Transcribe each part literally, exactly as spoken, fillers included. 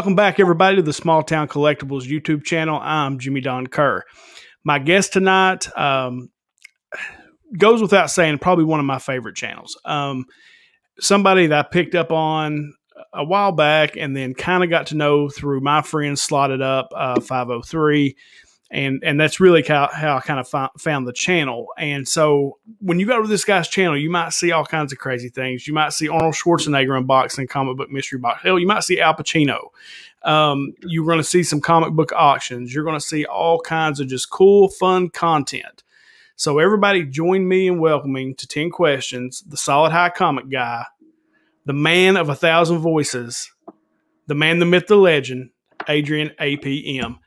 Welcome back, everybody, to the Small Town Collectibles YouTube channel. I'm Jimmy Don Kerr. My guest tonight um, goes without saying, probably one of my favorite channels. Um, somebody that I picked up on a while back and then kind of got to know through my friend Slotted Up uh, five oh three. And and that's really how, how I kind of found the channel. And so when you go to this guy's channel, you might see all kinds of crazy things. You might see Arnold Schwarzenegger unboxing comic book mystery box. Hell, you might see Al Pacino. Um, you're going to see some comic book auctions. You're going to see all kinds of just cool, fun content. So everybody join me in welcoming to Ten Questions, the Solid High Comic Guy, the man of a thousand voices, the man, the myth, the legend, Adrian A P M.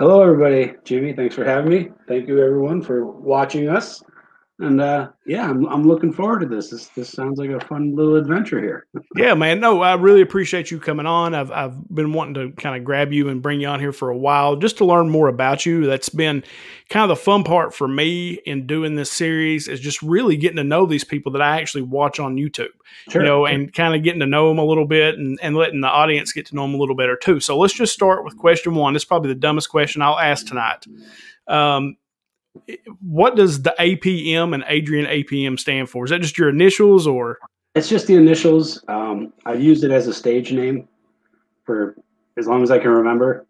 Hello, everybody. Jimmy, thanks for having me. Thank you, everyone, for watching us. And, uh, yeah, I'm, I'm looking forward to this. This this sounds like a fun little adventure here. Yeah, man. No, I really appreciate you coming on. I've, I've been wanting to kind of grab you and bring you on here for a while just to learn more about you. That's been kind of the fun part for me in doing this series is just really getting to know these people that I actually watch on YouTube. Sure. You know, and kind of getting to know them a little bit and, and letting the audience get to know them a little better too. So let's just start with question one. It's probably the dumbest question I'll ask tonight. Um, what does the A P M and Adrian A P M stand for? Is that just your initials or? It's just the initials. Um, I've used it as a stage name for as long as I can remember.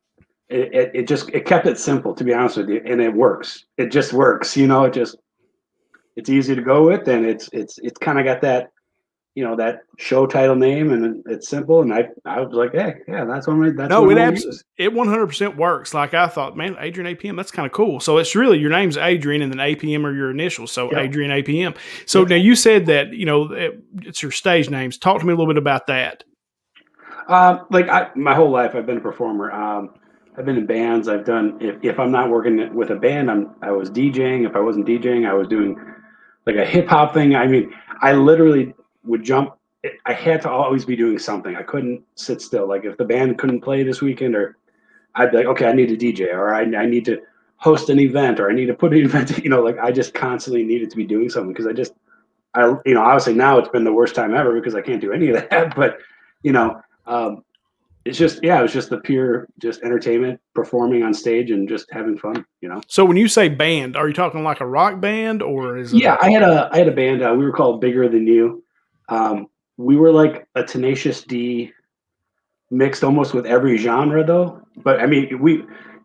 It, it, it just, it kept it simple, to be honest with you. And it works. It just works, you know, it just, it's easy to go with. And it's, it's, it's kind of got that, you know, that show title name, and it's simple. And I, I was like, hey, yeah, that's one. That's no, one it absolutely, it one hundred percent works. Like I thought, man, Adrian A P M, that's kind of cool. So it's really your name's Adrian, and then A P M are your initials. So yeah. Adrian A P M. So yeah. Now you said that, you know, it, it's your stage names. Talk to me a little bit about that. Uh, like I, my whole life, I've been a performer. Um, I've been in bands. I've done. If, if I'm not working with a band, I'm. I was DJing. If I wasn't DJing, I was doing like a hip hop thing. I mean, I literally would jump. I had to always be doing something. I couldn't sit still. Like if the band couldn't play this weekend, or I'd be like, okay, I need to D J, or I, I need to host an event, or I need to put an event, you know, like I just constantly needed to be doing something. Cause I just, I, you know, obviously now it's been the worst time ever because I can't do any of that, but you know, um, it's just, yeah, it was just the pure, just entertainment, performing on stage and just having fun, you know? So when you say band, are you talking like a rock band or is it? Yeah, I had a, I had a band, uh, we were called Bigger Than You. Um, we were like a Tenacious D mixed almost with every genre though. But I mean, we,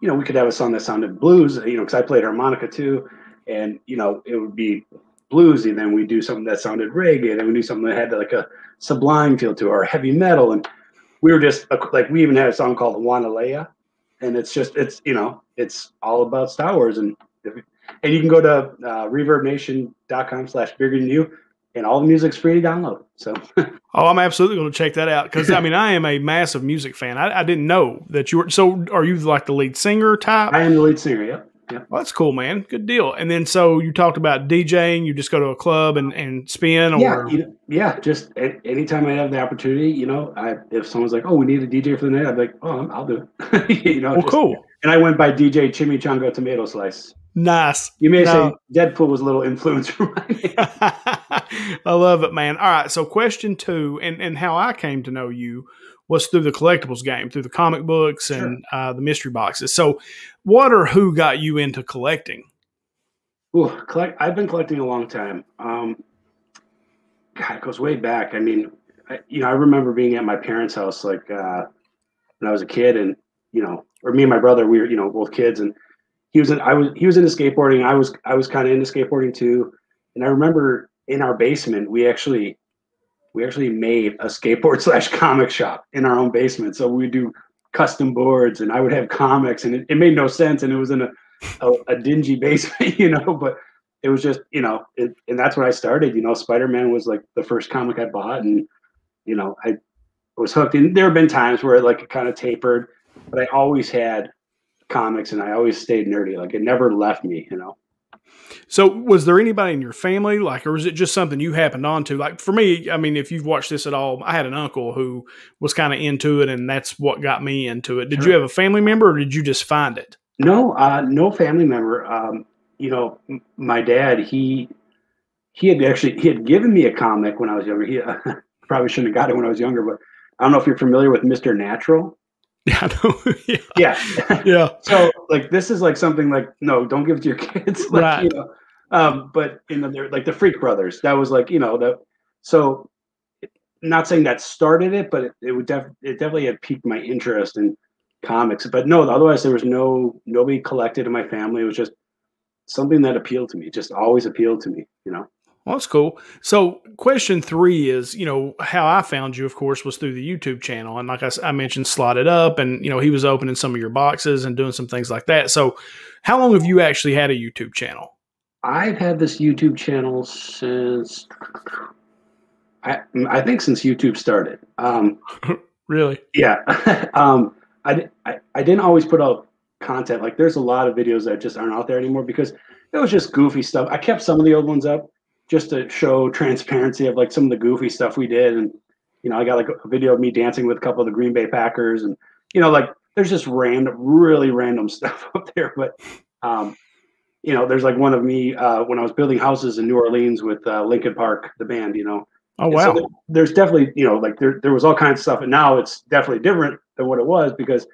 you know, we could have a song that sounded blues, you know, cause I played harmonica too. And, you know, it would be bluesy. And then we do something that sounded reggae. And then we do something that had like a Sublime feel to it, or heavy metal. And we were just like, we even had a song called Wanalea, and it's just, it's, you know, it's all about Star Wars. And, and you can go to, uh, reverb nation dot com slash bigger than you. And all the music's free to download. So, oh, I'm absolutely going to check that out because I mean I am a massive music fan. I, I didn't know that you were. So, are you like the lead singer type? I am the lead singer. Yep. Yeah. Well, that's cool, man. Good deal. And then so you talked about DJing. You just go to a club and and spin. Or... Yeah. Yeah. Just anytime I have the opportunity, you know, I if someone's like, oh, we need a D J for the night, I'd be like, oh, I'll do it. You know. Well, just, cool. And I went by D J Chimichanga Tomato Slice. Nice. You may no. say Deadpool was a little influenced from my name. I love it, man. All right. So question two, and, and how I came to know you was through the collectibles game, through the comic books sure. and uh, the mystery boxes. So what or who got you into collecting? Ooh, collect, I've been collecting a long time. Um, God, it goes way back. I mean, I, you know, I remember being at my parents' house like uh, when I was a kid and, you know, or me and my brother, we were, you know, both kids and, He was in, I was he was into skateboarding. I was I was kind of into skateboarding too, and I remember in our basement we actually we actually made a skateboard slash comic shop in our own basement. So we do custom boards, and I would have comics, and it, it made no sense, and it was in a, a a dingy basement, you know. But it was just you know, it, and that's where I started. You know, Spider-Man was like the first comic I bought, and you know I was hooked. And there have been times where it like it kind of tapered, but I always had comics and I always stayed nerdy. Like it never left me, you know? So was there anybody in your family, like, or was it just something you happened onto? Like for me, I mean, if you've watched this at all, I had an uncle who was kind of into it and that's what got me into it. Did sure. you have a family member or did you just find it? No, uh, no family member. Um, you know, my dad, he, he had actually, he had given me a comic when I was younger. He uh, probably shouldn't have got it when I was younger, but I don't know if you're familiar with Mister Natural. Yeah. No, yeah. Yeah. Yeah. So like, this is like something like, no, don't give it to your kids. Like, right. You know, um, but in the, like the Freak Brothers, that was like, you know, the, so not saying that started it, but it, it would def it definitely had piqued my interest in comics, but no, otherwise there was no, nobody collected in my family. It was just something that appealed to me. It just always appealed to me, you know? Well, that's cool. So question three is, you know, how I found you, of course, was through the YouTube channel. And like I, I mentioned, Slotted Up, and, you know, he was opening some of your boxes and doing some things like that. So how long have you actually had a YouTube channel? I've had this YouTube channel since, I, I think since YouTube started. Um, really? Yeah. um, I, I, I didn't always put out content. Like there's a lot of videos that just aren't out there anymore because it was just goofy stuff. I kept some of the old ones up just to show transparency of like some of the goofy stuff we did. And, you know, I got like a video of me dancing with a couple of the Green Bay Packers and, you know, like there's just random, really random stuff up there. But, um, you know, there's like one of me uh, when I was building houses in New Orleans with uh, Linkin Park, the band, you know. Oh, wow. So there's definitely, you know, like there, there was all kinds of stuff. And now it's definitely different than what it was because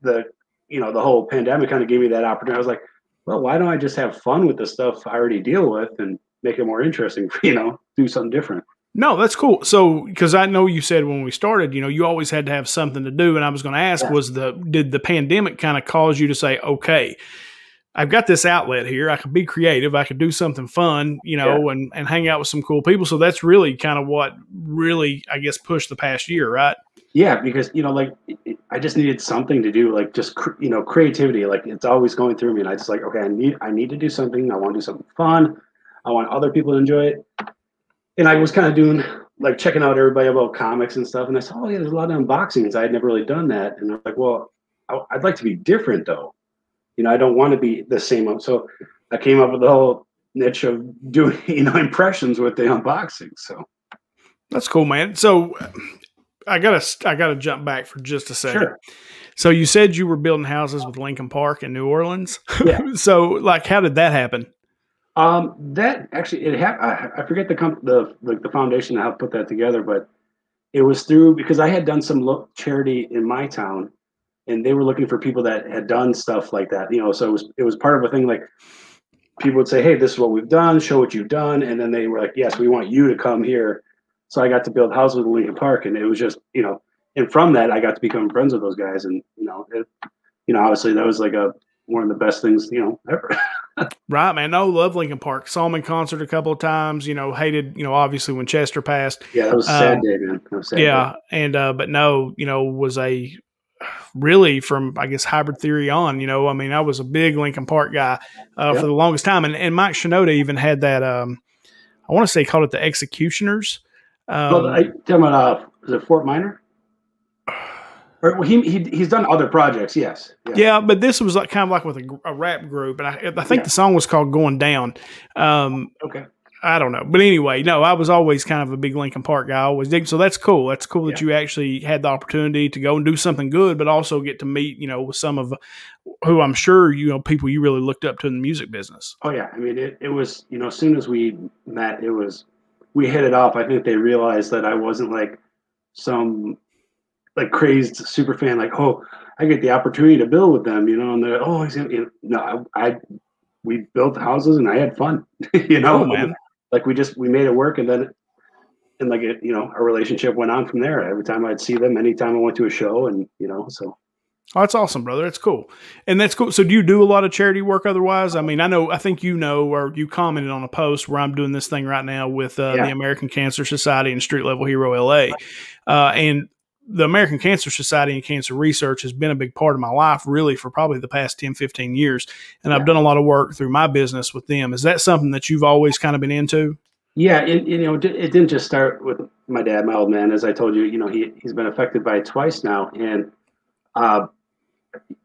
the, you know, the whole pandemic kind of gave me that opportunity. I was like, well, why don't I just have fun with the stuff I already deal with and make it more interesting, you know, do something different. No, that's cool. So, because I know you said when we started, you know, you always had to have something to do. And I was going to ask, yeah. was the, did the pandemic kind of cause you to say, okay, I've got this outlet here. I could be creative. I could do something fun, you know, yeah. and, and hang out with some cool people. So that's really kind of what really, I guess, pushed the past year, right? Yeah. Because, you know, like it, I just needed something to do, like just, you know, creativity, like it's always going through me. And I just like, okay, I need, I need to do something. I want to do something fun. I want other people to enjoy it. And I was kind of doing, like, checking out everybody about comics and stuff. And I saw, oh, yeah, there's a lot of unboxings. I had never really done that. And I was like, well, I'd like to be different, though. You know, I don't want to be the same. So I came up with the whole niche of doing, you know, impressions with the unboxing. So that's cool, man. So I gotta, I gotta jump back for just a second. Sure. So you said you were building houses with Linkin Park in New Orleans. Yeah. So, like, how did that happen? Um, that actually, it happened. I, I forget the comp the like the foundation how to put that together, but it was through because I had done some lo charity in my town, and they were looking for people that had done stuff like that. You know, so it was it was part of a thing like people would say, "Hey, this is what we've done. Show what you've done," and then they were like, "Yes, we want you to come here." So I got to build houses with Linkin Park, and it was just you know, and from that I got to become friends with those guys, and you know, it, you know, obviously that was like a one of the best things you know ever. Right, man. No, love Linkin Park. Saw him in concert a couple of times. You know, hated. You know, obviously when Chester passed. Yeah, that was a sad um, day, man. That was a sad yeah, day. and uh, but no, you know, was a really from I guess Hybrid Theory on. You know, I mean, I was a big Linkin Park guy uh, yep. for the longest time, and and Mike Shinoda even had that. Um, I want to say he called it the Executioners. Um, well, I, talking about uh, was it Fort Minor? Or he, he he's done other projects, yes. Yeah, yeah but this was like kind of like with a, a rap group, and I, I think yeah. the song was called "Going Down." Um, okay, I don't know, but anyway, no, I was always kind of a big Linkin Park guy. I always dig, so that's cool. That's cool that yeah. you actually had the opportunity to go and do something good, but also get to meet, you know, with some of who I'm sure you know people you really looked up to in the music business. Oh yeah, I mean it. It was you know as soon as we met, it was we hit it off. I think they realized that I wasn't like some. Like crazed super fan, like, oh, I get the opportunity to build with them, you know, and they're, oh, he's gonna, you know, no, I, I, we built houses and I had fun, you know, oh, man. Like we just, we made it work. And then, and like, it, you know, our relationship went on from there. Every time I'd see them, anytime I went to a show and, you know, so. Oh, that's awesome, brother. That's cool. And that's cool. So do you do a lot of charity work otherwise? I mean, I know, I think, you know, or you commented on a post where I'm doing this thing right now with uh, yeah. the American Cancer Society and Street Level Hero L A. Uh, and, the American Cancer Society and cancer research has been a big part of my life really for probably the past ten, fifteen years. And yeah. I've done a lot of work through my business with them. Is that something that you've always kind of been into? Yeah. It, you know, it didn't just start with my dad, my old man, as I told you, you know, he, he's been affected by it twice now. And, uh,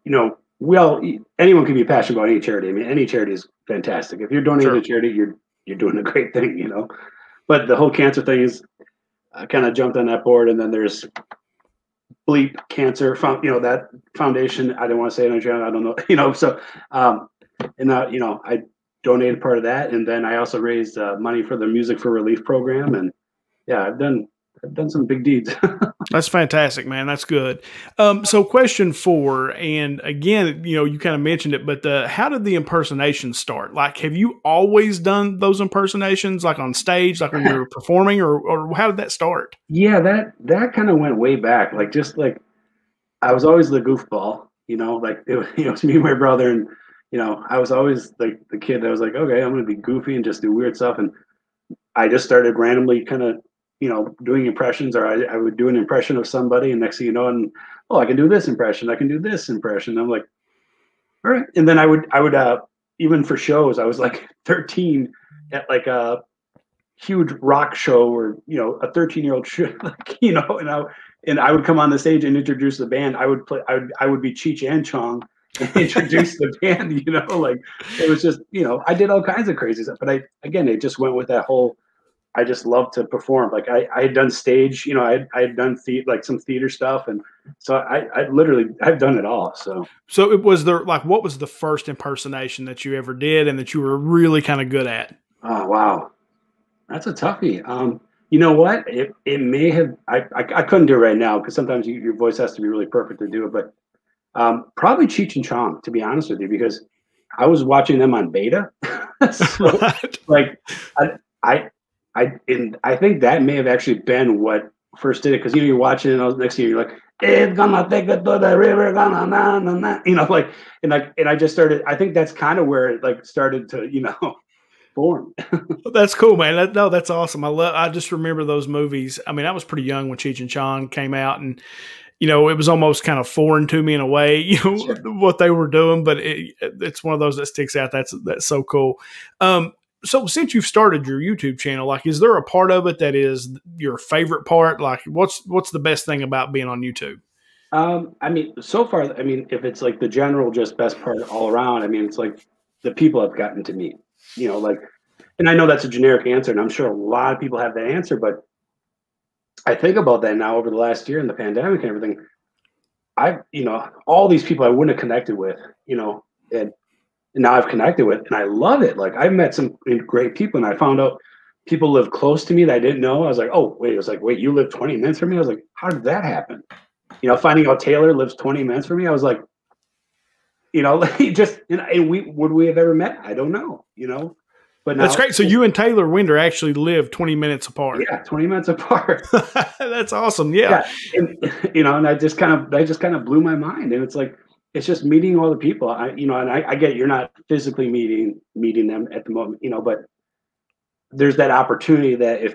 you know, well, anyone can be passionate about any charity. I mean, any charity is fantastic. If you're donating sure. to charity, you're, you're doing a great thing, you know, but the whole cancer thing is I kind of jumped on that board. And then there's, Bleep Cancer, found, you know, that foundation. I didn't want to say it on channel. I don't know, you know, so, um, and, uh, you know, I donated part of that. And then I also raised uh, money for the Music for Relief program. And yeah, I've done I've done some big deeds. That's fantastic, man. That's good. Um, so question four, and again, you know, you kind of mentioned it, but the, how did the impersonation start? Like, have you always done those impersonations, like on stage, like when you were performing, or, or how did that start? Yeah, that, that kind of went way back. Like, just like, I was always the goofball, you know, like it was, you know, it was me and my brother, and, you know, I was always like the kid that was like, okay, I'm going to be goofy and just do weird stuff. And I just started randomly kind of, you know, doing impressions, or I, I would do an impression of somebody, and next thing you know, and oh, I can do this impression, I can do this impression. I'm like, all right. And then I would, I would, uh, even for shows, I was like thirteen at like a huge rock show, or, you know, a thirteen year old show, like, you know, and I, and I would come on the stage and introduce the band. I would play, I would, I would be Cheech and Chong and introduce the band, you know, like it was just, you know, I did all kinds of crazy stuff, but I, again, it just went with that whole, I just love to perform. Like I, I had done stage, you know, I, I had done the, like some theater stuff. And so I, I literally, I've done it all. So, so it was there, like, what was the first impersonation that you ever did and that you were really kind of good at? Oh, wow. That's a toughie. Um, you know what? It, it may have, I, I, I couldn't do it right now, because sometimes you, your voice has to be really perfect to do it, but um, probably Cheech and Chong, to be honest with you, because I was watching them on beta. So, right. Like I, I, I and I think that may have actually been what first did it, because you know you're watching and all, next year you're like, it's gonna take it to the river, gonna na na na, you know, like and like and I just started. I think that's kind of where it like started to, you know, form. That's cool, man. That, no, that's awesome. I love. I just remember those movies. I mean, I was pretty young when Cheech and Chong came out, and you know, it was almost kind of foreign to me in a way, you know, sure. What they were doing. But it, it's one of those that sticks out. That's that's so cool. Um, So since you've started your YouTube channel, like, is there a part of it that is your favorite part? Like, what's what's the best thing about being on YouTube? Um, I mean, so far, I mean, if it's like the general just best part all around, I mean, it's like the people I've gotten to meet, you know, like, and I know that's a generic answer, and I'm sure a lot of people have that answer, but I think about that now over the last year and the pandemic and everything. I've, you know, all these people I wouldn't have connected with, you know, and now I've connected with, and I love it. Like I've met some great people, and I found out people live close to me that I didn't know. I was like, oh wait, it was like, wait, you live twenty minutes from me? I was like, how did that happen? You know, finding out Taylor lives twenty minutes from me. I was like, you know, like just, and, and we, would we have ever met? I don't know, you know, but now, that's great. So you and Taylor Winder actually live twenty minutes apart. Yeah. twenty minutes apart. That's awesome. Yeah. Yeah. And, you know, and I just kind of, I just kind of blew my mind. And it's like, it's just meeting all the people, I, you know, and I, I get you're not physically meeting meeting them at the moment, you know, but there's that opportunity that if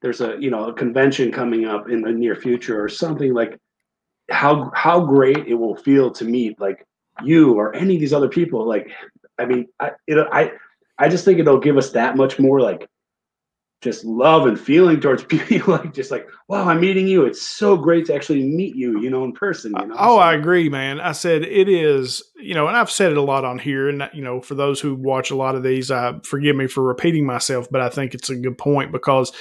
there's a, you know, a convention coming up in the near future or something, like how how great it will feel to meet like you or any of these other people. Like, I mean, I it, I I just think it'll give us that much more like just love and feeling towards people, like just like, wow, I'm meeting you. It's so great to actually meet you, you know, in person. You know? Oh, so. I agree, man. I said it is, you know, and I've said it a lot on here, and you know, for those who watch a lot of these, uh, forgive me for repeating myself, but I think it's a good point because,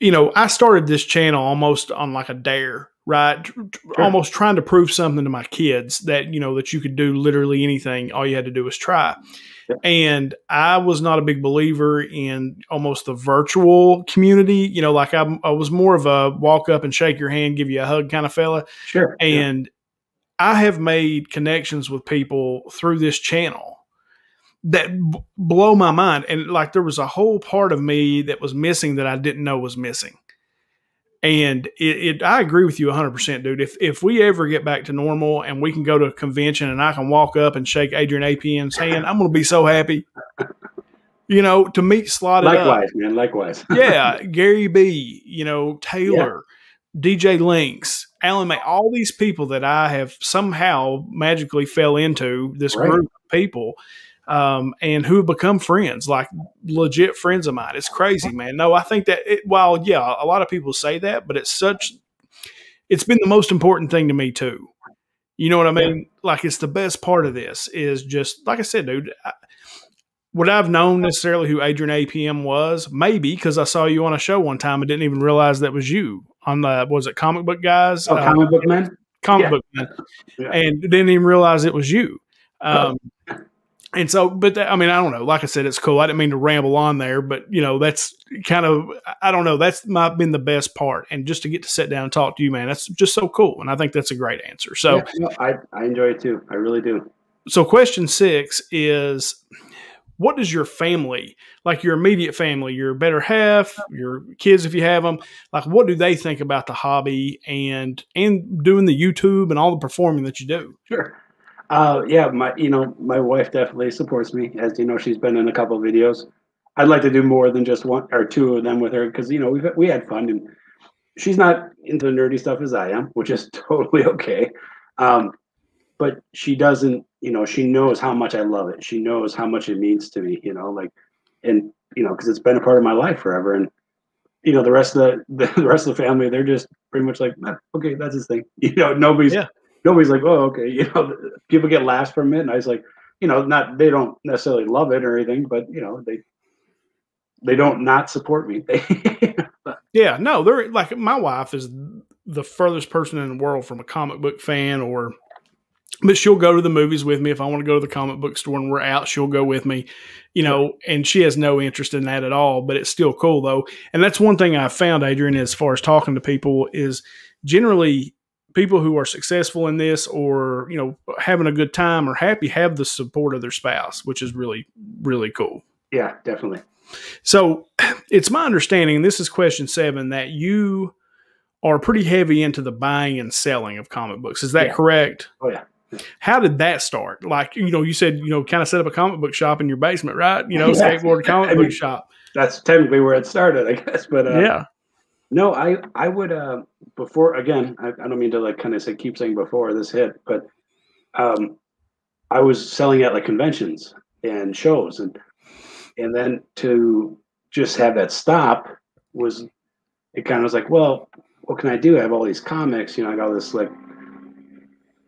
you know, I started this channel almost on like a dare. Right. Sure. Almost trying to prove something to my kids that, you know, that you could do literally anything. All you had to do was try. Yeah. And I was not a big believer in almost the virtual community. You know, like I, I was more of a walk up and shake your hand, give you a hug kind of fella. Sure. And yeah. I have made connections with people through this channel that b blow my mind. And like, there was a whole part of me that was missing that I didn't know was missing. And it, it, I agree with you one hundred percent, dude. If if we ever get back to normal and we can go to a convention and I can walk up and shake Adrian A P M's hand, I'm going to be so happy. You know, to meet Slotted Up. Likewise, man. Likewise. Yeah, Gary B. You know, Taylor, yeah. D J Lynx, Alan May, all these people that I have somehow magically fell into this right. group of people. Um, and who have become friends, like legit friends of mine. It's crazy, man. No, I think that it, while, yeah, a lot of people say that, but it's such, it's been the most important thing to me too. You know what I mean? Yeah. Like it's the best part of this is just, like I said, dude, I, would I have known necessarily who Adrian A P M was? Maybe. Cause I saw you on a show one time and didn't even realize that was you on the, was it Comic Book Guys? Oh, uh, Comic Book Men? Comic yeah. Book Men. Yeah. And didn't even realize it was you. Um, And so, but that, I mean, I don't know. Like I said, it's cool. I didn't mean to ramble on there, but you know, that's kind of, I don't know. That's my, been the best part. And just to get to sit down and talk to you, man, that's just so cool. And I think that's a great answer. So yeah, no, I, I enjoy it too. I really do. So question six is, what does your family, like your immediate family, your better half, your kids, if you have them, like what do they think about the hobby and, and doing the YouTube and all the performing that you do? Sure. Uh, yeah, my, you know, my wife definitely supports me. As you know, she's been in a couple of videos. I'd like to do more than just one or two of them with her. Cause you know, we've, we had fun, and she's not into nerdy stuff as I am, which is totally okay. Um, but she doesn't, you know, she knows how much I love it. She knows how much it means to me, you know, like, and you know, cause it's been a part of my life forever. And, you know, the rest of the, the rest of the family, they're just pretty much like, ah, okay, that's his thing. You know, nobody's, yeah. Nobody's like, oh, okay, you know, people get laughs from it. And I was like, you know, not, they don't necessarily love it or anything, but you know, they, they don't not support me. Yeah, no, they're like, my wife is the furthest person in the world from a comic book fan, or, but she'll go to the movies with me. If I want to go to the comic book store and we're out, she'll go with me, you know, and she has no interest in that at all, but it's still cool though. And that's one thing I found, Adrian, as far as talking to people is generally, people who are successful in this or, you know, having a good time or happy have the support of their spouse, which is really, really cool. Yeah, definitely. So it's my understanding, and this is question seven, that you are pretty heavy into the buying and selling of comic books. Is that yeah. correct? Oh, yeah. How did that start? Like, you know, you said, you know, kind of set up a comic book shop in your basement, right? You know, yeah. skateboard comic I book mean, shop. That's technically where it started, I guess. But uh, yeah. No, I, I would, uh, before, again, I, I don't mean to like kind of say, keep saying before this hit, but um, I was selling at like conventions and shows, and, and then to just have that stop was, it kind of was like, well, what can I do? I have all these comics, you know, I got all this like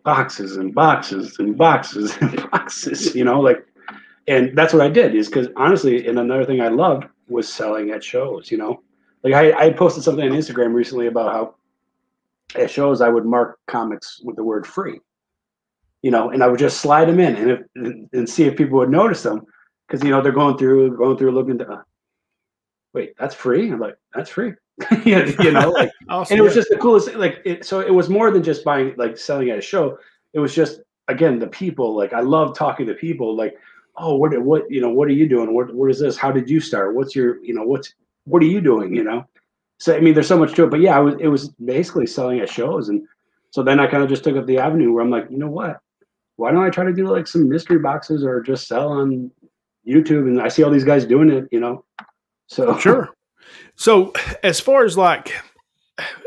boxes and boxes and boxes and boxes, you know, like, and that's what I did is because honestly, and another thing I loved was selling at shows, you know. Like I, I posted something on Instagram recently about how at shows I would mark comics with the word free, you know, and I would just slide them in and if, and, and see if people would notice them because, you know, they're going through, going through looking to, uh, wait, that's free? I'm like, that's free. You know, like, awesome. And it was just the coolest thing. Like, it, so it was more than just buying, like selling at a show. It was just, again, the people, like I love talking to people like, oh, what, what, you know, what are you doing? What, what is this? How did you start? What's your, you know, what's, what are you doing? You know? So, I mean, there's so much to it, but yeah, I was, it was basically selling at shows. And so then I kind of just took up the avenue where I'm like, you know what, why don't I try to do like some mystery boxes or just sell on YouTube? And I see all these guys doing it, you know? So sure. So as far as like,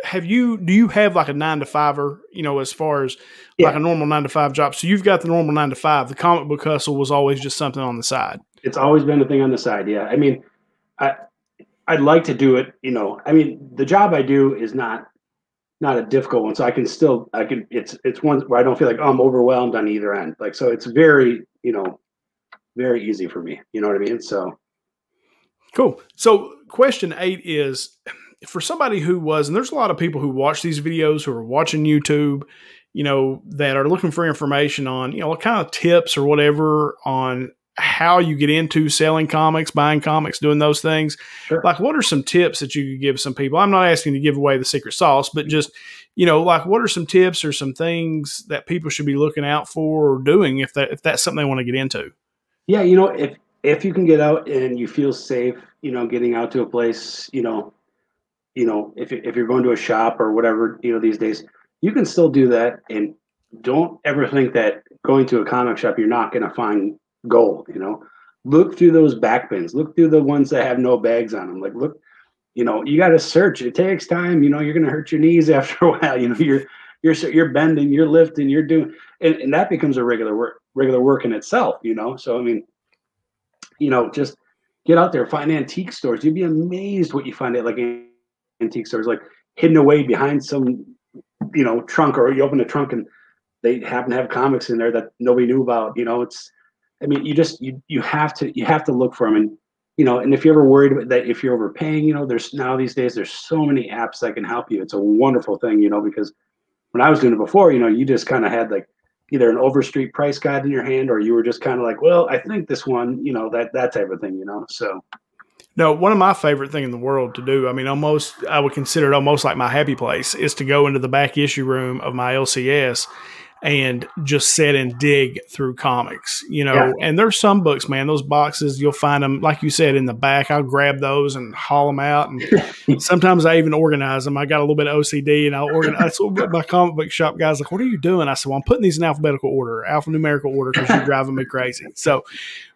have you, do you have like a nine to fiver, you know, as far as yeah. like a normal nine to five job? So you've got the normal nine to five, the comic book hustle was always just something on the side. It's always been a thing on the side. Yeah. I mean, I, I'd like to do it, you know, I mean, the job I do is not, not a difficult one. So I can still, I can, it's, it's one where I don't feel like oh, I'm overwhelmed on either end. Like, so it's very, you know, very easy for me. You know what I mean? So. Cool. So question eight is for somebody who was, and there's a lot of people who watch these videos who are watching YouTube, you know, that are looking for information on, you know, what kind of tips or whatever on how you get into selling comics, buying comics, doing those things. Sure. Like what are some tips that you could give some people? I'm not asking to give away the secret sauce, but just, you know, like what are some tips or some things that people should be looking out for or doing if that, if that's something they want to get into? Yeah. You know, if, if you can get out and you feel safe, you know, getting out to a place, you know, you know, if, if you're going to a shop or whatever, you know, these days you can still do that. And don't ever think that going to a comic shop, you're not going to find gold, you know, look through those back bins, look through the ones that have no bags on them. Like, look, you know, you got to search, it takes time, you know, you're going to hurt your knees after a while, you know, you're, you're, you're bending, you're lifting, you're doing, and, and that becomes a regular work, regular work in itself, you know? So, I mean, you know, just get out there, find antique stores. You'd be amazed what you find at like antique stores, like hidden away behind some, you know, trunk, or you open a trunk and they happen to have comics in there that nobody knew about, you know, it's, I mean, you just, you, you have to, you have to look for them. And, you know, and if you're ever worried about that, if you're overpaying, you know, there's now these days, there's so many apps that can help you. It's a wonderful thing, you know, because when I was doing it before, you know, you just kind of had like, either an Overstreet price guide in your hand, or you were just kind of like, well, I think this one, you know, that, that type of thing, you know? So. No, one of my favorite thing in the world to do, I mean, almost, I would consider it almost like my happy place, is to go into the back issue room of my L C S and just sit and dig through comics, you know, yeah. And there's some books, man, those boxes, you'll find them, like you said, in the back. I'll grab those and haul them out. And sometimes I even organize them. I got a little bit of O C D, and I'll organize. My comic book shop guy's like, what are you doing? I said, well, I'm putting these in alphabetical order, alphanumerical order, because you're driving me crazy. So,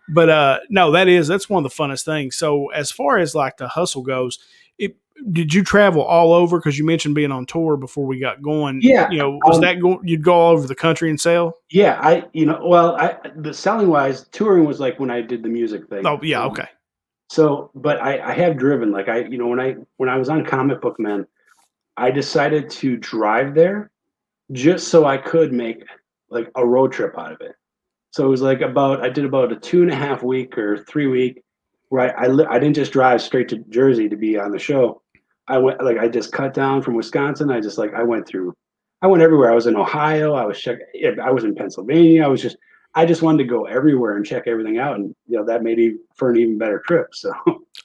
but uh, no, that is, that's one of the funnest things. So as far as like the hustle goes, it, did you travel all over? Because you mentioned being on tour before we got going. Yeah, you know, was um, that go- you'd go all over the country and sell? Yeah, I, you know, well, I the selling wise, touring was like when I did the music thing. Oh yeah, um, okay. So, but I, I have driven. Like I, you know, when I when I was on Comic Book Men, I decided to drive there just so I could make like a road trip out of it. So it was like about I did about a two and a half week or three week where I I, li- I didn't just drive straight to Jersey to be on the show. I went like I just cut down from Wisconsin. I just like I went through, I went everywhere. I was in Ohio. I was check. I was in Pennsylvania. I was just I just wanted to go everywhere and check everything out, and you know that made it for an even better trip. So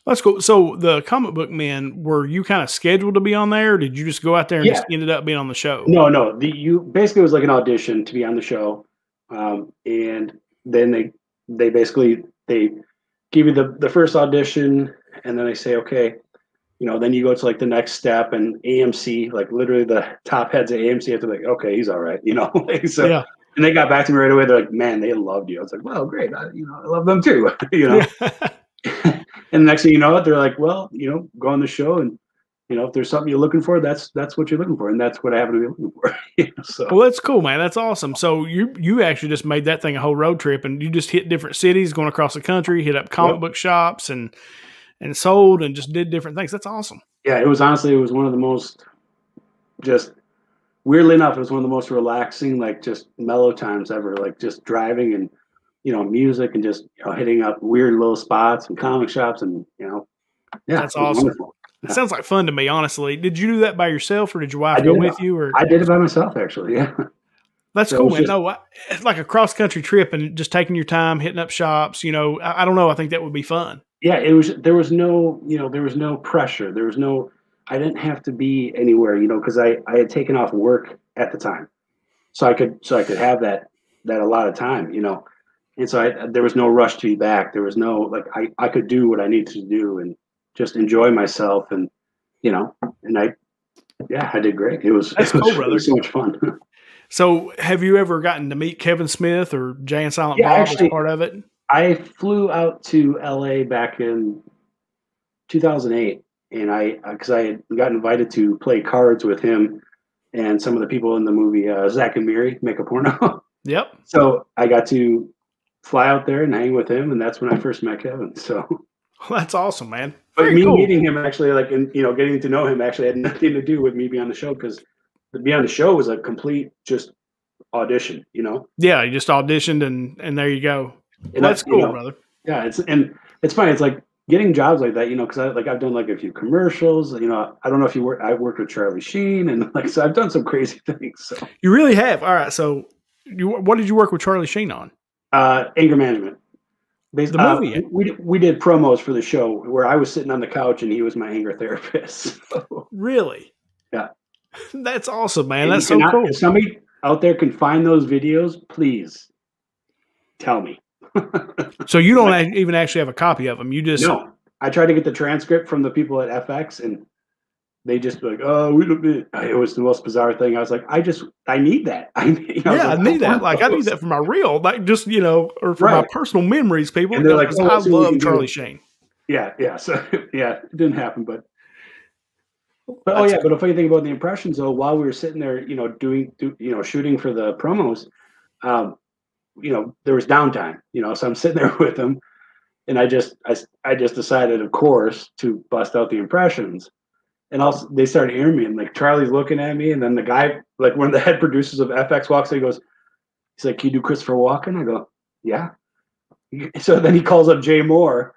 that's cool. So the Comic Book Men, were you kind of scheduled to be on there? Or did you just go out there and yeah. just ended up being on the show? No, no. The, you basically it was like an audition to be on the show, um, and then they they basically they give you the the first audition, and then they say okay. You know, then you go to like the next step and A M C, like literally the top heads at A M C have to be like, okay, he's all right. You know, so, yeah. And they got back to me right away. They're like, man, they loved you. I was like, well, great. I, you know, I love them too. You know, and the next thing you know, they're like, well, you know, go on the show and, you know, if there's something you're looking for, that's, that's what you're looking for. And that's what I happen to be looking for. You know, so. Well, that's cool, man. That's awesome. So you, you actually just made that thing a whole road trip, and you just hit different cities going across the country, hit up comic yep. book shops and, and sold and just did different things. That's awesome. Yeah, it was honestly, it was one of the most, just weirdly enough, it was one of the most relaxing, like just mellow times ever, like just driving and, you know, music and just you know, hitting up weird little spots and comic shops and, you know, yeah. That's awesome. Wonderful. It yeah. sounds like fun to me, honestly. Did you do that by yourself or did your wife go with you? Or I did it by myself, actually, yeah. That's so cool, man. Just, no, I, it's like a cross-country trip and just taking your time, hitting up shops, you know, I, I don't know. I think that would be fun. Yeah, it was, there was no, you know, there was no pressure. There was no, I didn't have to be anywhere, you know, because I, I had taken off work at the time. So I could, so I could have that, that a lot of time, you know. And so I, there was no rush to be back. There was no, like, I, I could do what I needed to do and just enjoy myself. And, you know, and I, yeah, I did great. It was, That's it was, cool, brother. It was so much fun. So have you ever gotten to meet Kevin Smith or Jay and Silent yeah, Bob actually, as part of it? I flew out to L A back in two thousand eight, and I because I had got invited to play cards with him and some of the people in the movie uh, Zach and Miri Make a Porno. Yep. So I got to fly out there and hang with him, and that's when I first met Kevin. So well, that's awesome, man. But Very me cool. meeting him actually, like, and you know, getting to know him actually had nothing to do with me being on the show, because being on the show was a complete just audition, you know. Yeah, you just auditioned, and and there you go. And well, that's cool, you know, brother. Yeah, it's and it's funny. It's like getting jobs like that, you know, because I like I've done like a few commercials. You know, I don't know if you work. I worked with Charlie Sheen, and like so, I've done some crazy things. So. You really have. All right. So, you, what did you work with Charlie Sheen on? Uh, Anger Management. Based, the movie. Uh, we we did promos for the show where I was sitting on the couch and he was my anger therapist. So. Really? Yeah. That's awesome, man. And that's so cool. If somebody out there can find those videos, please tell me. So you don't like, even actually have a copy of them. You just no. I tried to get the transcript from the people at F X, and they just like, oh, we don't do it. It was the most bizarre thing. I was like, I just, I need that. I you know, yeah, I, like, I need that. Like, those. I need that for my real, like, just you know, or for right. my personal memories. People, and they're like, oh, I love Charlie Sheen. Yeah, yeah. So yeah, it didn't happen, but. But oh That's yeah, cool. But if you think about the impressions, though, while we were sitting there, you know, doing, do, you know, shooting for the promos. um, you know, there was downtime, you know, so I'm sitting there with him, and I just, I, I just decided, of course, to bust out the impressions, and also they started hearing me, and like Charlie's looking at me, and then the guy, like one of the head producers of F X walks in, he goes, he's like, "You do Christopher Walken?" I go, "Yeah." So then he calls up Jay Moore,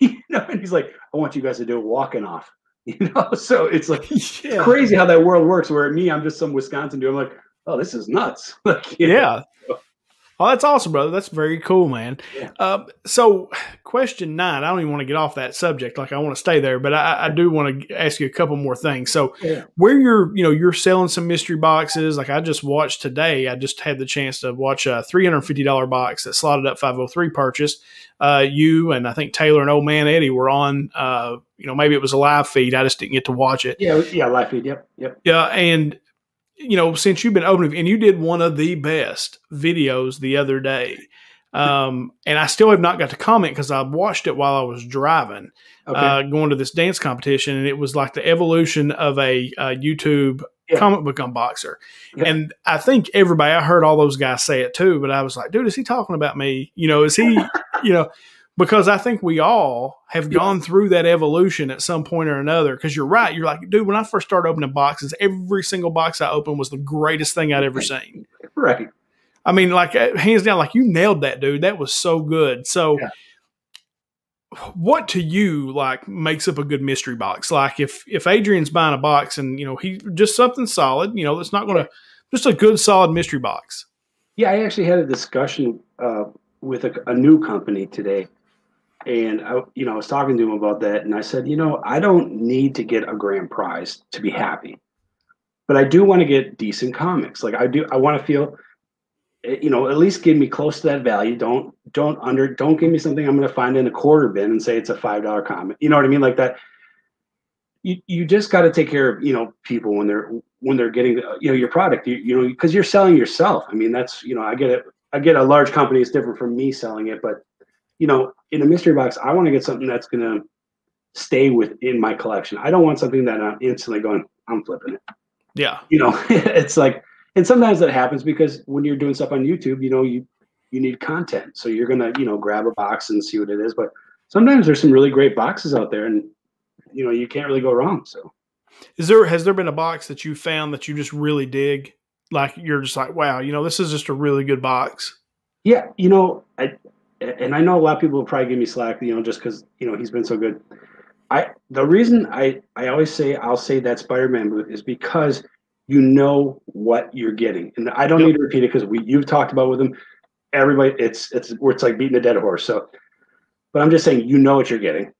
you know, and he's like, "I want you guys to do a walking off," you know, so it's like yeah. It's crazy how that world works. Where me, I'm just some Wisconsin dude. I'm like, oh, this is nuts. Like, yeah. Know. Oh, that's awesome, brother. That's very cool, man. Yeah. Uh, so question nine, I don't even want to get off that subject. Like I want to stay there, but I, I do want to ask you a couple more things. So yeah. where you're, you know, you're selling some mystery boxes. Like I just watched today, I just had the chance to watch a three hundred fifty dollar box that Slotted Up five oh three purchased. Uh, you and I think Taylor and old man Eddie were on, uh, you know, maybe it was a live feed. I just didn't get to watch it. Yeah. Yeah. Live feed. Yep. Yep. Yeah. And, you know, since you've been opening, and you did one of the best videos the other day, um, and I still have not got to comment because I watched it while I was driving, okay. uh, going to this dance competition, and it was like the evolution of a uh, YouTube yeah. comic book unboxer. Yeah. And I think everybody, I heard all those guys say it too, but I was like, dude, is he talking about me? You know, is he, you know, because I think we all have yeah. gone through that evolution at some point or another. Because you're right. You're like, dude, when I first started opening boxes, every single box I opened was the greatest thing I'd ever seen. Right. I mean, like, hands down, like, you nailed that, dude. That was so good. So yeah. what to you, like, makes up a good mystery box? Like, if if Adrian's buying a box and, you know, he just something solid, you know, that's not going to – just a good, solid mystery box. Yeah, I actually had a discussion uh, with a, a new company today. And, I, you know, I was talking to him about that, and I said, you know, I don't need to get a grand prize to be happy, but I do want to get decent comics. Like I do, I want to feel, you know, at least give me close to that value. Don't, don't under, don't give me something I'm going to find in a quarter bin and say it's a five dollar comic. You know what I mean? Like that, you, you just got to take care of, you know, people when they're, when they're getting, you know, your product, you, you know, because you're selling yourself. I mean, that's, you know, I get it. I get a large company is different from me selling it, but you know, in a mystery box, I want to get something that's going to stay within my collection. I don't want something that I'm instantly going, I'm flipping it. Yeah. You know, it's like, and sometimes that happens because when you're doing stuff on YouTube, you know, you, you need content. So you're going to, you know, grab a box and see what it is. But sometimes there's some really great boxes out there and, you know, you can't really go wrong. So is there, has there been a box that you found that you just really dig? Like you're just like, wow, you know, this is just a really good box. Yeah. You know, I, And I know a lot of people will probably give me slack, you know, just because, you know, he's been so good. I The reason I, I always say I'll say that Spider-Man booth is because you know what you're getting. And I don't yep. need to repeat it because we you've talked about with him. Everybody, it's it's it's like beating a dead horse. So, but I'm just saying, you know what you're getting.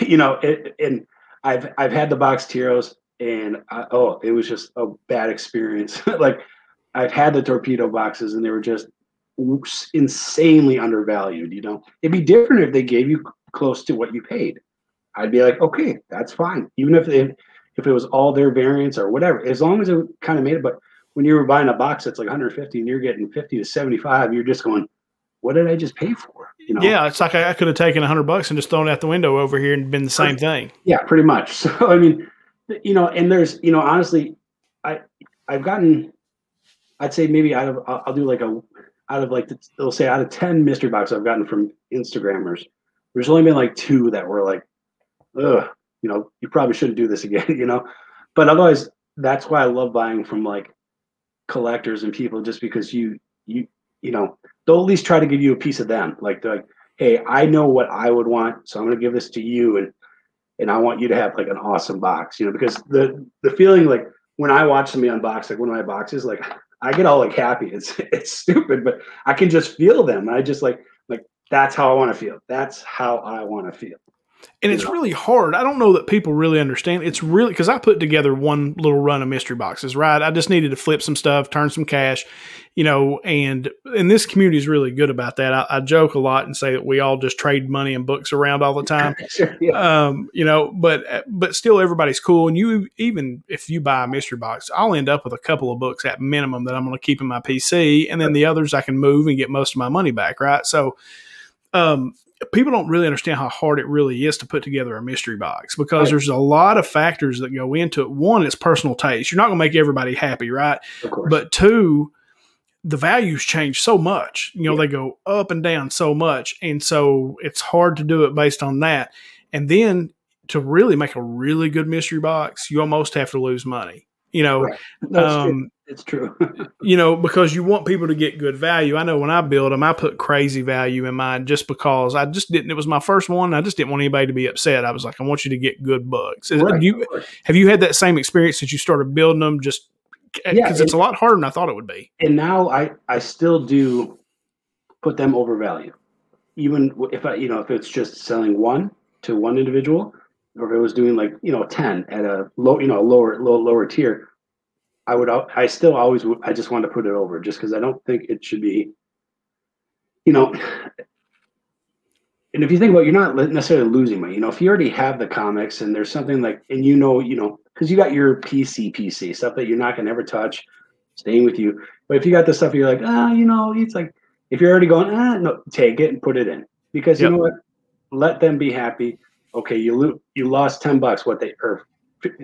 you know, it, and I've I've had the boxed heroes, and, I, oh, it was just a bad experience. Like, I've had the torpedo boxes, and they were just insanely undervalued. You know, it'd be different if they gave you close to what you paid. I'd be like, okay, that's fine, even if they, if it was all their variants or whatever, as long as it kind of made it. But when you were buying a box that's like a hundred fifty and you're getting fifty to seventy-five, you're just going, what did I just pay for? You know, yeah, it's like I could have taken a hundred bucks and just thrown it out the window over here and been the same thing. Yeah, pretty much. So I mean, you know, and there's, you know, honestly, I I've gotten, I'd say maybe out of I'll, I'll do like a out of like, they'll say out of ten mystery boxes I've gotten from Instagrammers, there's only been like two that were like, ugh, you know, you probably shouldn't do this again, you know? But otherwise, that's why I love buying from like collectors and people, just because you, you, you know, they'll at least try to give you a piece of them. Like they're like, hey, I know what I would want, so I'm going to give this to you. And, and I want you to have like an awesome box, you know, because the, the feeling like when I watch somebody unbox, like one of my boxes, like, I get all like happy. It's it's stupid, but I can just feel them. I just like like that's how I want to feel. That's how I want to feel. And it's really hard. I don't know that people really understand. It's really, because I put together one little run of mystery boxes, right? I just needed to flip some stuff, turn some cash, you know, and, and this community is really good about that. I, I joke a lot and say that we all just trade money and books around all the time. Sure, yeah. Um, you know, but, but still everybody's cool. And you, even if you buy a mystery box, I'll end up with a couple of books at minimum that I'm going to keep in my P C. And then the others I can move and get most of my money back. Right. So, um, people don't really understand how hard it really is to put together a mystery box, because right. there's a lot of factors that go into it. One, it's personal taste. You're not going to make everybody happy, right? Of course. But two, the values change so much. You know, yeah. they go up and down so much. And so it's hard to do it based on that. And then to really make a really good mystery box, you almost have to lose money, you know? Right. No, it's um, true. It's true. You know, because you want people to get good value. I know when I build them, I put crazy value in mine just because I just didn't. It was my first one. And I just didn't want anybody to be upset. I was like, I want you to get good books. Right, you, have you had that same experience since you started building them? Just because yeah, it, it's a lot harder than I thought it would be. And now I, I still do put them over value. Even if I, you know, if it's just selling one to one individual, or if it was doing like, you know, ten at a low, you know, lower, low, lower tier, I would, I still always, I just want to put it over just because I don't think it should be, you know. And if you think about it, you're not necessarily losing money. You know, if you already have the comics and there's something like, and you know, you know, because you got your P C P C stuff that you're not going to ever touch, staying with you. But if you got the stuff you're like, ah, you know, it's like, if you're already going, ah, no, take it and put it in. Because you yep. know what? Let them be happy. Okay, you lo you lost ten bucks, what they, or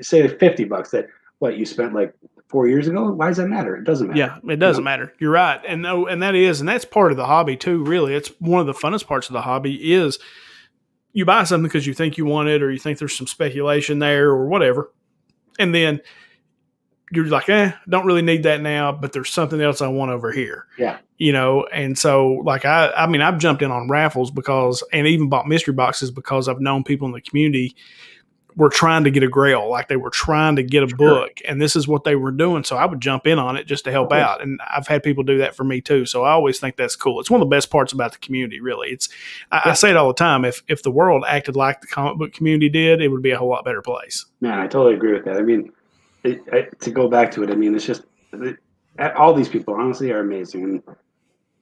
say fifty bucks that, what, you spent like four years ago? Why does that matter? It doesn't matter. Yeah, it doesn't you know? matter. You're right. And no, and that is, and that's part of the hobby too, really. It's one of the funnest parts of the hobby is you buy something because you think you want it or you think there's some speculation there or whatever. And then you're like, eh, don't really need that now, but there's something else I want over here. Yeah. You know, and so like, I, I mean, I've jumped in on raffles because, and even bought mystery boxes because I've known people in the community were trying to get a grail. Like they were trying to get a sure. book, and this is what they were doing. So I would jump in on it just to help out. And I've had people do that for me too. So I always think that's cool. It's one of the best parts about the community, really. It's, I, yeah. I say it all the time. If, if the world acted like the comic book community did, it would be a whole lot better place. Man, I totally agree with that. I mean, It, I, to go back to it, I mean, it's just it, all these people honestly are amazing, and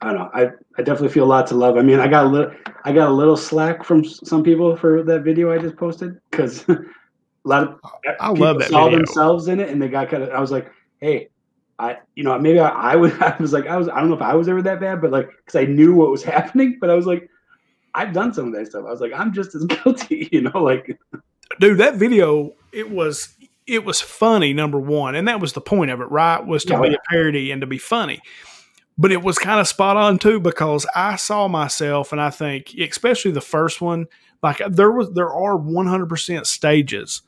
I don't know. I I definitely feel lots of love. I mean, I got a little, I got a little slack from some people for that video I just posted because a lot of I people love that saw video. themselves in it, and they got kind of. I was like, hey, I you know maybe I, I was I was like I was I don't know if I was ever that bad, but like because I knew what was happening, but I was like, I've done some of that stuff. I was like, I'm just as guilty, you know, like. Dude, that video it was. It was funny, number one, and that was the point of it, right, was to yeah, be yeah. a parody and to be funny. But it was kind of spot on, too, because I saw myself, and I think, especially the first one, like there was, there are one hundred percent stages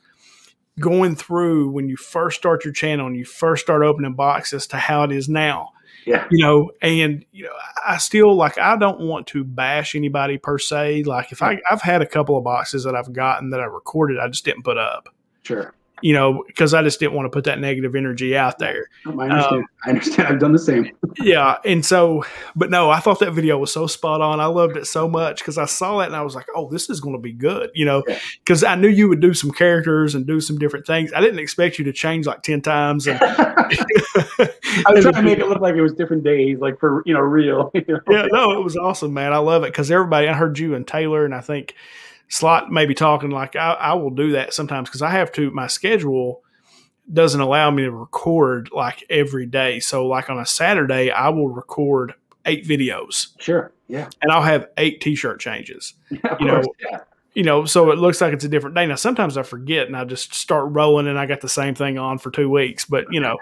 going through when you first start your channel and you first start opening boxes to how it is now. Yeah. You know, and you know, I still like, I don't want to bash anybody per se. Like if I, I've had a couple of boxes that I've gotten that I recorded, I just didn't put up. Sure. You know, because I just didn't want to put that negative energy out there. Um, I understand. I understand. I've done the same. Yeah. And so, but no, I thought that video was so spot on. I loved it so much because I saw that and I was like, oh, this is going to be good, you know, because yeah. I knew you would do some characters and do some different things. I didn't expect you to change like ten times. And I was trying to make it look like it was different days, like for, you know, real. You know? Yeah. No, it was awesome, man. I love it because everybody, I heard you and Taylor and I think, Slot maybe talking like I, I will do that sometimes because I have to, my schedule doesn't allow me to record like every day. So like on a Saturday, I will record eight videos. Sure. Yeah. And I'll have eight t-shirt changes, yeah, you know, yeah. you know, so it looks like it's a different day. Now, sometimes I forget and I just start rolling and I got the same thing on for two weeks, but you know,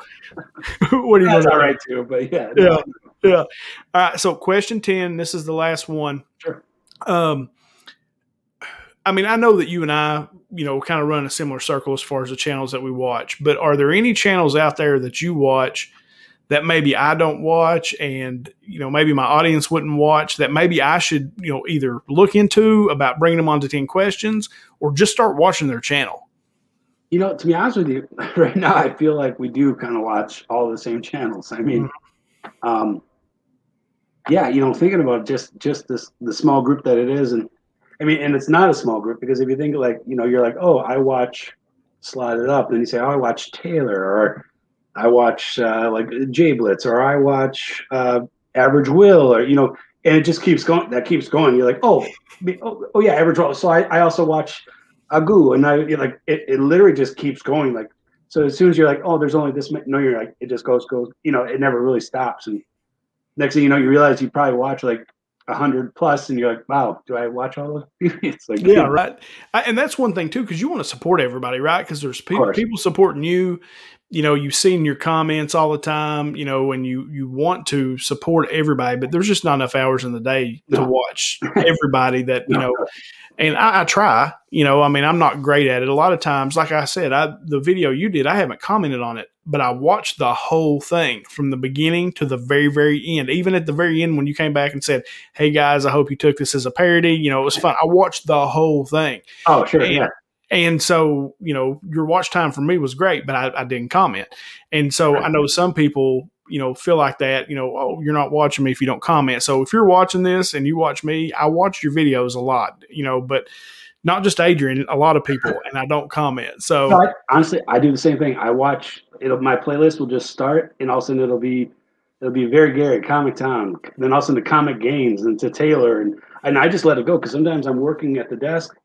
what do you That's all right too, but yeah. Yeah. No. Yeah. All right. So question ten, this is the last one. Sure. Um, I mean, I know that you and I, you know, kind of run a similar circle as far as the channels that we watch, but are there any channels out there that you watch that maybe I don't watch and, you know, maybe my audience wouldn't watch that maybe I should, you know, either look into about bringing them on to ten questions or just start watching their channel? You know, to be honest with you, right now, I feel like we do kind of watch all the same channels. I mean, mm-hmm. um, yeah, you know, thinking about just, just this, the small group that it is and, I mean, and it's not a small group because if you think like, you know, you're like, oh, I watch Slotted Up. Then you say, oh, I watch Taylor or I watch uh, like Jay Blitz or I watch uh, Average Will or, you know, and it just keeps going. That keeps going. You're like, oh, oh, oh yeah, Average Will. So I, I also watch Agu and I you're like it, it literally just keeps going. Like, so as soon as you're like, oh, there's only this many, no, you're like, it just goes, goes, you know, it never really stops. And next thing you know, you realize you probably watch like a hundred plus and you're like, wow, do I watch all of it? It's like, yeah, yeah. Right. I, and that's one thing too, because you want to support everybody, right? Because there's people, people supporting you, you know, you've seen your comments all the time, you know, and you, you want to support everybody, but there's just not enough hours in the day no. to watch everybody that, you no. know, and I, I try, you know, I mean, I'm not great at it. A lot of times, like I said, I, the video you did, I haven't commented on it, but I watched the whole thing from the beginning to the very, very end. Even at the very end, when you came back and said, hey guys, I hope you took this as a parody. You know, it was fun. I watched the whole thing. Oh, sure. And, yeah. And so, you know, your watch time for me was great, but I, I didn't comment. And so I know some people, you know, feel like that, you know, oh, you're not watching me if you don't comment. So if you're watching this and you watch me, I watch your videos a lot, you know, but not just Adrian, a lot of people, and I don't comment. So no, I, honestly, I do the same thing. I watch it'll, my playlist will just start, and all of a sudden it'll be, it'll be very Gary, Comic Tom, then all of a sudden to Comic Gaines and to Taylor. And, and I just let it go. Cause sometimes I'm working at the desk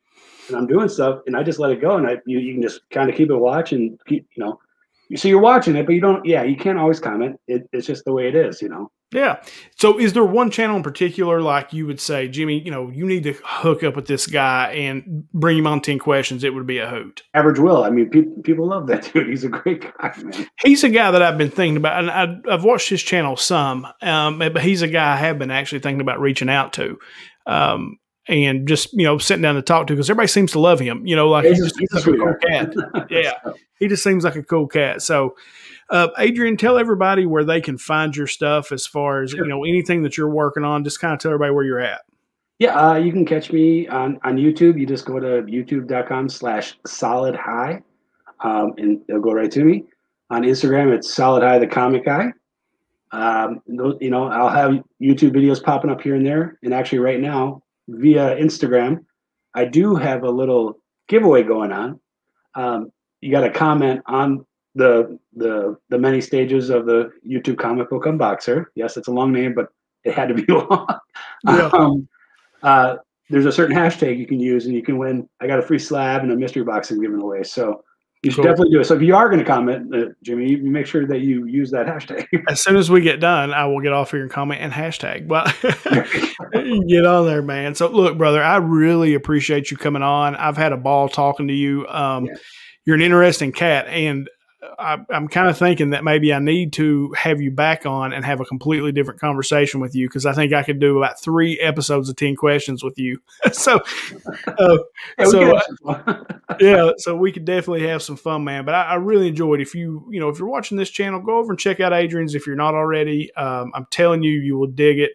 and I'm doing stuff and I just let it go. And I, you, you can just kind of keep it watching, keep, you know, so you're watching it, but you don't, yeah, you can't always comment. It, it's just the way it is, you know? Yeah. So is there one channel in particular, like you would say, Jimmy, you know, you need to hook up with this guy and bring him on ten questions. It would be a hoot. Average Will. I mean, people, people love that dude. He's a great guy, man. He's a guy that I've been thinking about, and I, I've watched his channel some, um, but he's a guy I have been actually thinking about reaching out to. Um, and just, you know, sitting down to talk to, because everybody seems to love him, you know, like he's, he's, he's just a cool cat. Yeah. He just seems like a cool cat. So, uh, Adrian, tell everybody where they can find your stuff as far as, sure. you know, anything that you're working on, just kind of tell everybody where you're at. Yeah. Uh, you can catch me on, on YouTube. You just go to youtube dot com slash solid high. Um, and it'll go right to me. On Instagram, it's solid high the comic guy. Um, you know, I'll have YouTube videos popping up here and there. And actually right now, via Instagram, I do have a little giveaway going on. Um, you got to comment on the the the many stages of the YouTube comic book unboxer. Yes, it's a long name, but it had to be long. Yeah. um, uh, there's a certain hashtag you can use, and you can win. I got a free slab and a mystery box I'm giving away. So you should cool. definitely do it. So if you are going to comment, uh, Jimmy, you make sure that you use that hashtag. As soon as we get done, I will get off here and comment and hashtag. Well, get on there, man. So look, brother, I really appreciate you coming on. I've had a ball talking to you. Um, yeah. You're an interesting cat, and I, I'm kind of thinking that maybe I need to have you back on and have a completely different conversation with you, because I think I could do about three episodes of ten questions with you. so, uh, yeah, so uh, yeah, so we could definitely have some fun, man. But I, I really enjoyed. If you, you know, if you're watching this channel, go over and check out Adrian's if you're not already. Um, I'm telling you, you will dig it.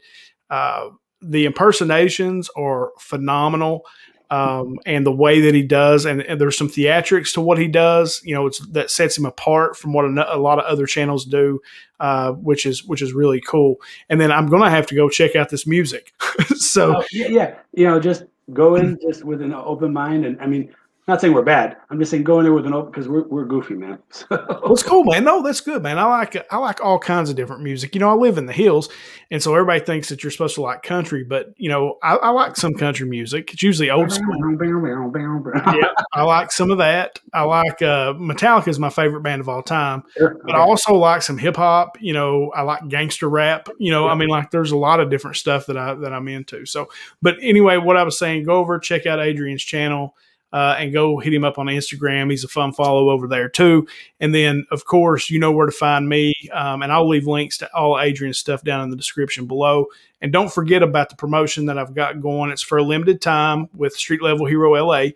Uh, the impersonations are phenomenal. Um, and the way that he does, and, and there's some theatrics to what he does, you know, it's that sets him apart from what a, a lot of other channels do, uh, which is, which is really cool. And then I'm going to have to go check out this music. so oh, yeah, yeah, you know, just go in just with an open mind. And I mean, not saying we're bad. I'm just saying go in there with an open, cause we're, we're goofy, man. So. That's cool, man. No, that's good, man. I like, I like all kinds of different music. You know, I live in the hills, and so everybody thinks that you're supposed to like country, but you know, I, I like some country music. It's usually old school. Yeah, I like some of that. I like, uh, Metallica is my favorite band of all time, sure. but I also like some hip hop, you know, I like gangster rap, you know, yeah. I mean, like there's a lot of different stuff that I, that I'm into. So, but anyway, what I was saying, go over, check out Adrian's channel. Uh, and go hit him up on Instagram. He's a fun follow over there too. And then, of course, you know where to find me. Um, and I'll leave links to all Adrian's stuff down in the description below. And don't forget about the promotion that I've got going. It's for a limited time with Street Level Hero L A,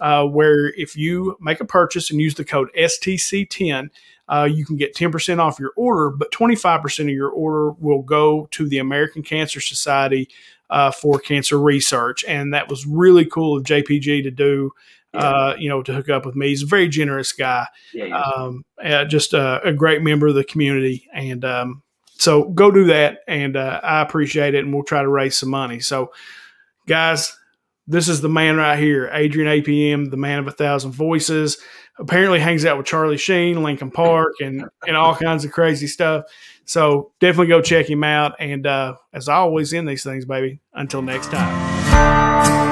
uh, where if you make a purchase and use the code S T C ten, uh, you can get ten percent off your order, but twenty-five percent of your order will go to the American Cancer Society Uh, for cancer research. And that was really cool of J P G to do, uh, you know, to hook up with me. He's a very generous guy. Yeah, yeah. Um, uh, just uh, a great member of the community. And um, so go do that. And uh, I appreciate it. And we'll try to raise some money. So guys, this is the man right here. Adrian A P M, the man of a thousand voices, apparently hangs out with Charlie Sheen, Linkin Park, and, and all kinds of crazy stuff. So definitely go check him out. And uh, as always in these things, baby, until next time.